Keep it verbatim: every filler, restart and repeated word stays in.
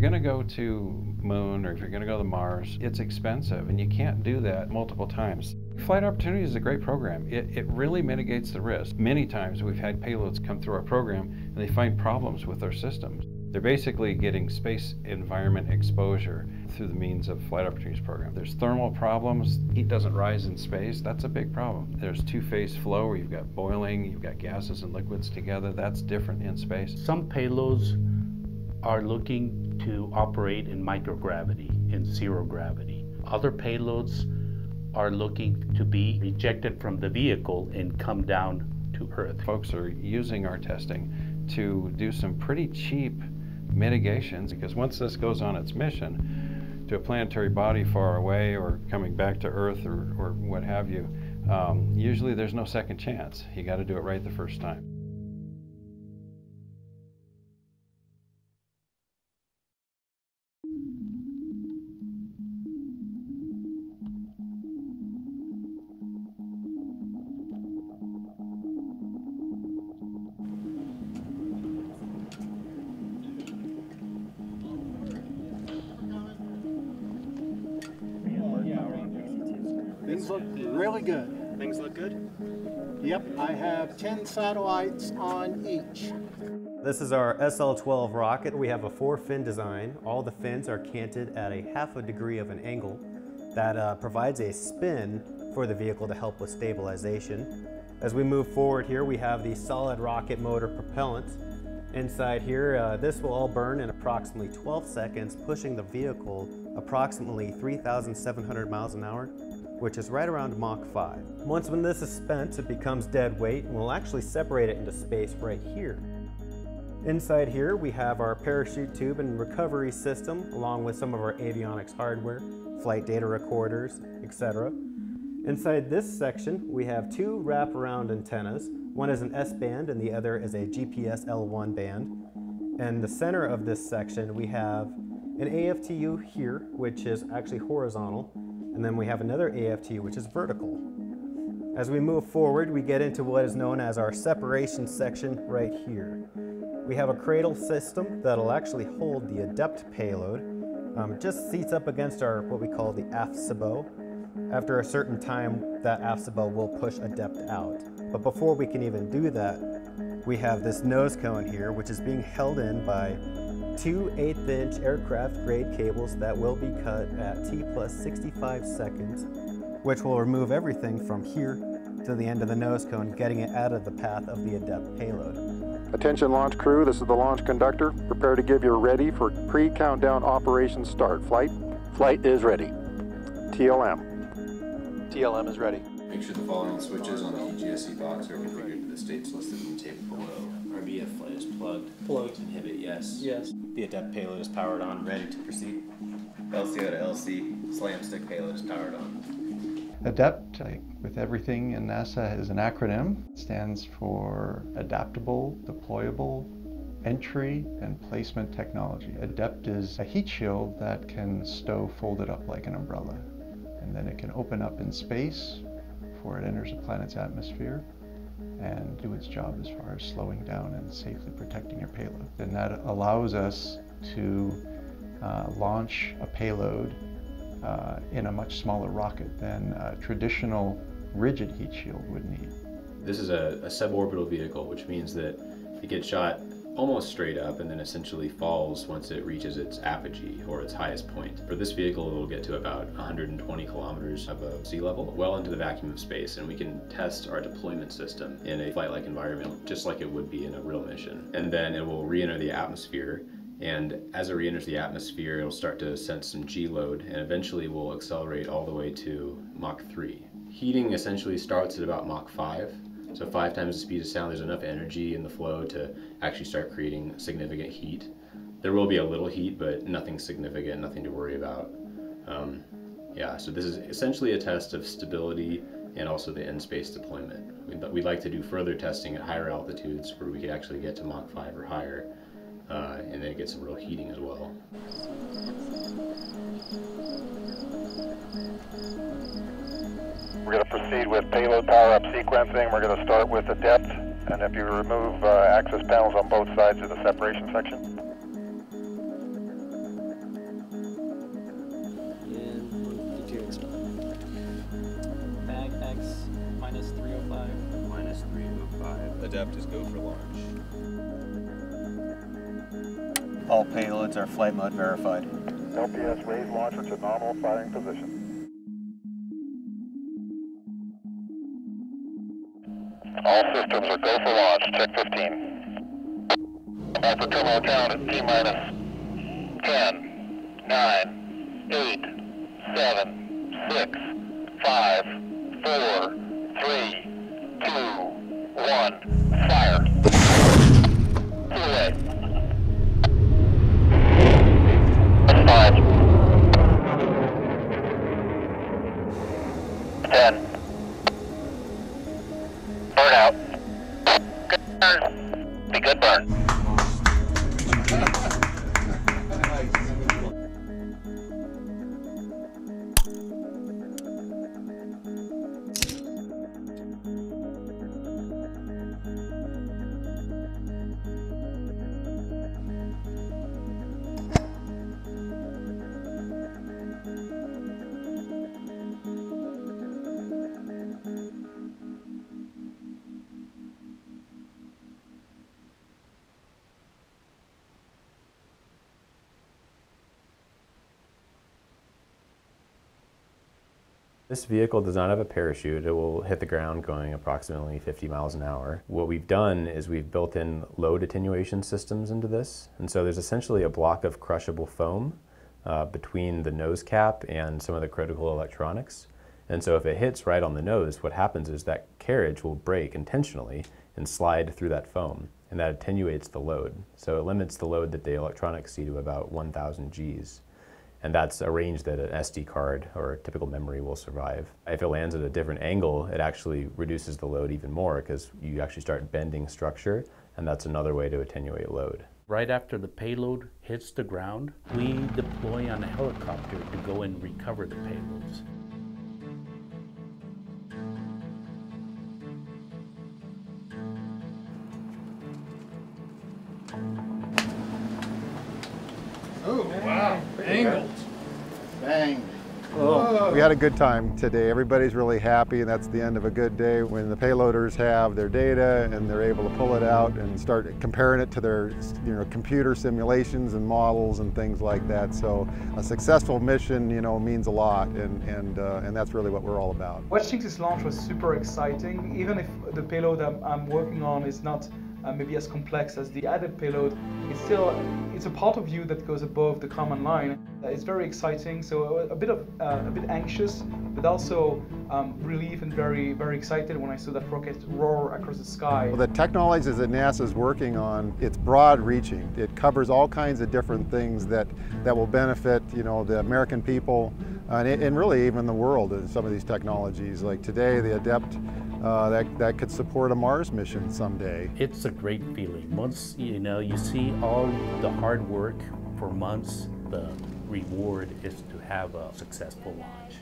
going to go to Moon or if you're going to go to Mars, it's expensive and you can't do that multiple times. Flight Opportunities is a great program. It, it really mitigates the risk. Many times we've had payloads come through our program and they find problems with their systems. They're basically getting space environment exposure through the means of Flight Opportunities program. There's thermal problems. Heat doesn't rise in space. That's a big problem. There's two-phase flow where you've got boiling, you've got gases and liquids together. That's different in space. Some payloads are looking to operate in microgravity, in zero gravity. Other payloads are looking to be ejected from the vehicle and come down to Earth. Folks are using our testing to do some pretty cheap mitigations, because once this goes on its mission to a planetary body far away or coming back to Earth or, or what have you, um, usually there's no second chance. You got to do it right the first time. Things look really good. Things look good? Yep, I have ten satellites on each. This is our S L twelve rocket. We have a four-fin design. All the fins are canted at a half a degree of an angle that uh, provides a spin for the vehicle to help with stabilization. As we move forward here, we have the solid rocket motor propellant. Inside here, uh, this will all burn in approximately twelve seconds, pushing the vehicle approximately three thousand seven hundred miles an hour, which is right around Mach five. Once when this is spent, it becomes dead weight, and we'll actually separate it into space right here. Inside here, we have our parachute tube and recovery system, along with some of our avionics hardware, flight data recorders, et cetera. Inside this section, we have two wraparound antennas. One is an S band and the other is a G P S L one band. And the center of this section, we have an A F T U here, which is actually horizontal, and then we have another A F T U, which is vertical. As we move forward, we get into what is known as our separation section right here. We have a cradle system that'll actually hold the ADEPT payload. Um, it just seats up against our, what we call the AFSABO. After a certain time, that AFSABO will push ADEPT out. But before we can even do that, we have this nose cone here, which is being held in by two eighth-inch aircraft grade cables that will be cut at T plus sixty-five seconds, which will remove everything from here to the end of the nose cone, getting it out of the path of the ADEPT payload. Attention launch crew, this is the launch conductor. Prepare to give your ready for pre-countdown operation start. Flight? Flight is ready. T L M. T L M is ready. Make sure the following switches on the E G S E box are configured to the states listed in the table below. R B F flight is plugged. Plugged. Inhibit, yes. Yes. The ADEPT payload is powered on, ready to proceed. L C O to L C, slam stick payload is powered on. ADEPT, like with everything in NASA, is an acronym. It stands for Adaptable, Deployable, Entry, and Placement Technology. ADEPT is a heat shield that can stow folded up like an umbrella. And then it can open up in space before it enters a planet's atmosphere and do its job as far as slowing down and safely protecting your payload. And that allows us to uh, launch a payload uh, in a much smaller rocket than a traditional rigid heat shield would need. This is a, a suborbital vehicle, which means that it gets shot almost straight up and then essentially falls once it reaches its apogee or its highest point. For this vehicle, it will get to about one hundred twenty kilometers above sea level, well into the vacuum of space, and we can test our deployment system in a flight-like environment, just like it would be in a real mission. And then it will re-enter the atmosphere, and as it re-enters the atmosphere, it'll start to sense some G-load, and eventually will accelerate all the way to Mach three. Heating essentially starts at about Mach five, so five times the speed of sound, there's enough energy in the flow to actually start creating significant heat. There will be a little heat, but nothing significant, nothing to worry about. Um, yeah, so this is essentially a test of stability and also the in-space deployment. We'd, we'd like to do further testing at higher altitudes where we could actually get to Mach five or higher, uh, and then get some real heating as well. We're going to proceed with payload power-up sequencing. We're going to start with ADEPT, and if you remove uh, access panels on both sides of the separation section. ADEPT is go for launch. All payloads are flight mode verified. L P S raise launcher to nominal firing position. All systems are go for launch. Check fifteen. Alpha terminal count at T minus ten, nine, eight, seven, six, five, four, three, two, one. Fire. Two away. Five. Ten. Burn out. Good burn. Be good burn. This vehicle does not have a parachute. It will hit the ground going approximately fifty miles an hour. What we've done is we've built in load attenuation systems into this. And so there's essentially a block of crushable foam uh, between the nose cap and some of the critical electronics. And so if it hits right on the nose, what happens is that carriage will break intentionally and slide through that foam. And that attenuates the load. So it limits the load that the electronics see to about one thousand G's. And that's a range that an S D card or a typical memory will survive. If it lands at a different angle, it actually reduces the load even more because you actually start bending structure, and that's another way to attenuate load. Right after the payload hits the ground, we deploy on a helicopter to go and recover the payloads. Oh, wow. Angled. Bang. Oh. We had a good time today. Everybody's really happy, and that's the end of a good day when the payloaders have their data and they're able to pull it out and start comparing it to their you know, computer simulations and models and things like that. So a successful mission you know, means a lot, and, and, uh, and that's really what we're all about. Watching this launch was super exciting. Even if the payload I'm, I'm working on is not Uh, maybe as complex as the ADEPT payload, it's still it's a part of you that goes above the command line. Uh, it's very exciting, so a, a bit of uh, a bit anxious, but also um, relieved and very very excited when I saw that rocket roar across the sky. Well, the technologies that NASA is working on, it's broad-reaching. It covers all kinds of different things that that will benefit you know the American people uh, and, it, and really even the world. In some of these technologies, like today, the ADEPT. Uh, that, that could support a Mars mission someday. It's a great feeling. Once you know you see all the hard work for months, the reward is to have a successful launch.